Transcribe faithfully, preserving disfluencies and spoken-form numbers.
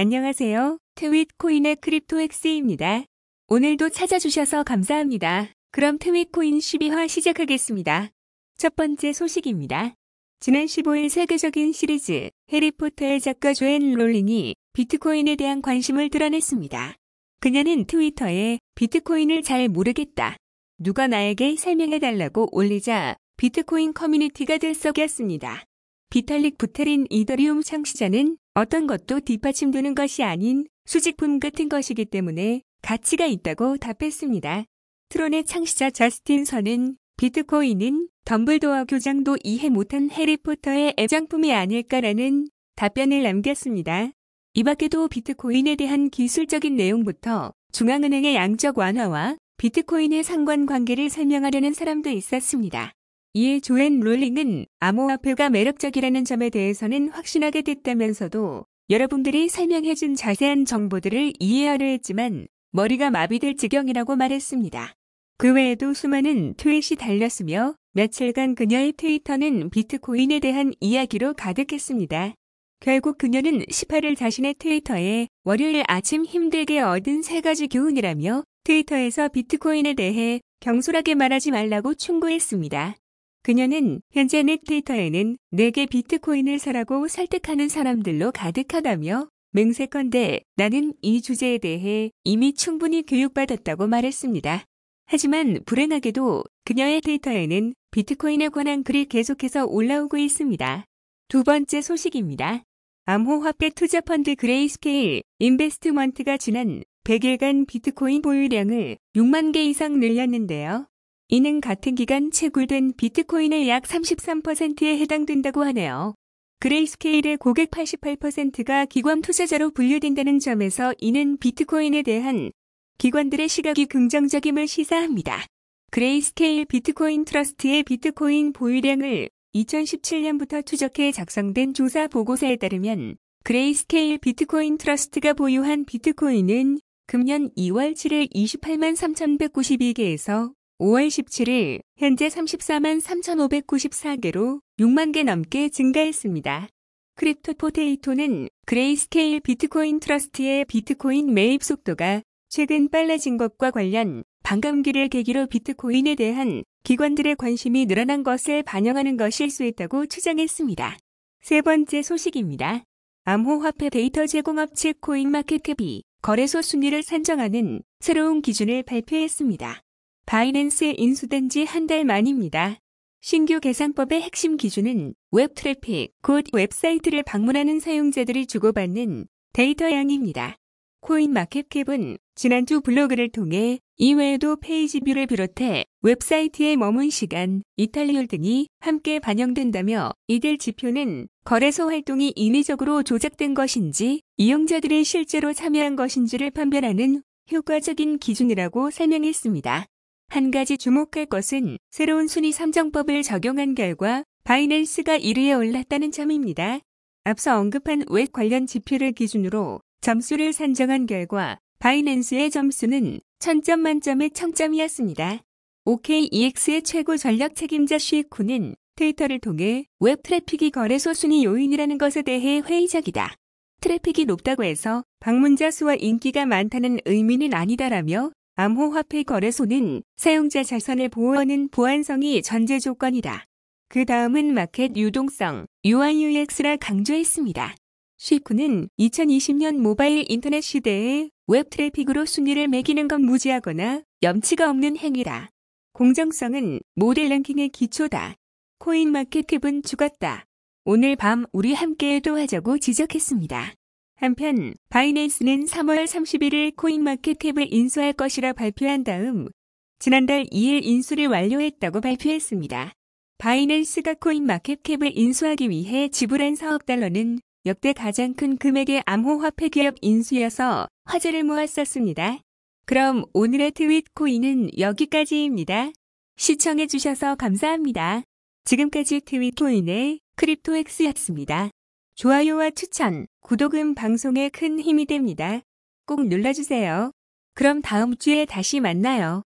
안녕하세요. 트윗코인의 크립토엑스입니다. 오늘도 찾아주셔서 감사합니다. 그럼 트윗코인 십이 화 시작하겠습니다. 첫 번째 소식입니다. 지난 십오 일 세계적인 시리즈 해리포터의 작가 조앤 롤링이 비트코인에 대한 관심을 드러냈습니다. 그녀는 트위터에 비트코인을 잘 모르겠다. 누가 나에게 설명해달라고 올리자 비트코인 커뮤니티가 들썩였습니다. 비탈릭 부테린 이더리움 창시자는 어떤 것도 뒷받침되는 것이 아닌 수집품 같은 것이기 때문에 가치가 있다고 답했습니다. 트론의 창시자 저스틴 선은 비트코인은 덤블도어 교장도 이해 못한 해리포터의 애장품이 아닐까라는 답변을 남겼습니다. 이 밖에도 비트코인에 대한 기술적인 내용부터 중앙은행의 양적 완화와 비트코인의 상관관계를 설명하려는 사람도 있었습니다. 이에 조앤 롤링은 암호화폐가 매력적이라는 점에 대해서는 확신하게 됐다면서도 여러분들이 설명해준 자세한 정보들을 이해하려 했지만 머리가 마비될 지경이라고 말했습니다. 그 외에도 수많은 트윗이 달렸으며 며칠간 그녀의 트위터는 비트코인에 대한 이야기로 가득했습니다. 결국 그녀는 십팔 일 자신의 트위터에 월요일 아침 힘들게 얻은 세 가지 교훈이라며 트위터에서 비트코인에 대해 경솔하게 말하지 말라고 충고했습니다. 그녀는 현재 내 트위터에는 내게 비트코인을 사라고 설득하는 사람들로 가득하다며 맹세컨대 나는 이 주제에 대해 이미 충분히 교육받았다고 말했습니다. 하지만 불행하게도 그녀의 트위터에는 비트코인에 관한 글이 계속해서 올라오고 있습니다. 두 번째 소식입니다. 암호화폐 투자 펀드 그레이스케일 인베스트먼트가 지난 백 일간 비트코인 보유량을 육만 개 이상 늘렸는데요. 이는 같은 기간 채굴된 비트코인의 약 삼십삼 퍼센트에 해당된다고 하네요. 그레이스케일의 고객 팔십팔 퍼센트가 기관 투자자로 분류된다는 점에서 이는 비트코인에 대한 기관들의 시각이 긍정적임을 시사합니다. 그레이스케일 비트코인 트러스트의 비트코인 보유량을 이천십칠 년부터 추적해 작성된 조사 보고서에 따르면 그레이스케일 비트코인 트러스트가 보유한 비트코인은 금년 이월 칠일 이십팔만 삼천백구십이 개에서 오월 십칠일 현재 삼십사만 삼천오백구십사 개로 육만 개 넘게 증가했습니다. 크립토 포테이토는 그레이스케일 비트코인 트러스트의 비트코인 매입 속도가 최근 빨라진 것과 관련 반감기를 계기로 비트코인에 대한 기관들의 관심이 늘어난 것을 반영하는 것일 수 있다고 추정했습니다. 세 번째 소식입니다. 암호화폐 데이터 제공업체 코인마켓캡이 거래소 순위를 산정하는 새로운 기준을 발표했습니다. 바이낸스에 인수된 지 한 달 만입니다. 신규 계산법의 핵심 기준은 웹 트래픽, 곧 웹사이트를 방문하는 사용자들이 주고받는 데이터 양입니다. 코인마켓캡은 지난주 블로그를 통해 이외에도 페이지 뷰를 비롯해 웹사이트에 머문 시간, 이탈리올 등이 함께 반영된다며 이들 지표는 거래소 활동이 인위적으로 조작된 것인지 이용자들이 실제로 참여한 것인지를 판별하는 효과적인 기준이라고 설명했습니다. 한 가지 주목할 것은 새로운 순위 산정법을 적용한 결과 바이낸스가 일 위에 올랐다는 점입니다. 앞서 언급한 웹 관련 지표를 기준으로 점수를 산정한 결과 바이낸스의 점수는 천 점 만점의 천 점이었습니다. 오케이이엑스의 최고 전략 책임자 쉬이쿠는 트위터를 통해 웹 트래픽이 거래소 순위 요인이라는 것에 대해 회의적이다. 트래픽이 높다고 해서 방문자 수와 인기가 많다는 의미는 아니다라며 암호화폐 거래소는 사용자 자산을 보호하는 보안성이 전제 조건이다. 그 다음은 마켓 유동성, 유아이유엑스라 강조했습니다. 쉬이쿠는 이천이십 년 모바일 인터넷 시대에 웹 트래픽으로 순위를 매기는 건 무지하거나 염치가 없는 행위다. 공정성은 모델 랭킹의 기초다. 코인마켓캡은 죽었다. 오늘 밤 우리 함께도 하자고 지적했습니다. 한편 바이낸스는 삼월 삼십일일 코인마켓캡을 인수할 것이라 발표한 다음 지난달 이 일 인수를 완료했다고 발표했습니다. 바이낸스가 코인마켓캡을 인수하기 위해 지불한 사억 달러는 역대 가장 큰 금액의 암호화폐 기업 인수여서 화제를 모았었습니다. 그럼 오늘의 트윗코인은 여기까지입니다. 시청해주셔서 감사합니다. 지금까지 트윗코인의 크립토엑스였습니다. 좋아요와 추천, 구독은 방송에 큰 힘이 됩니다. 꼭 눌러주세요. 그럼 다음 주에 다시 만나요.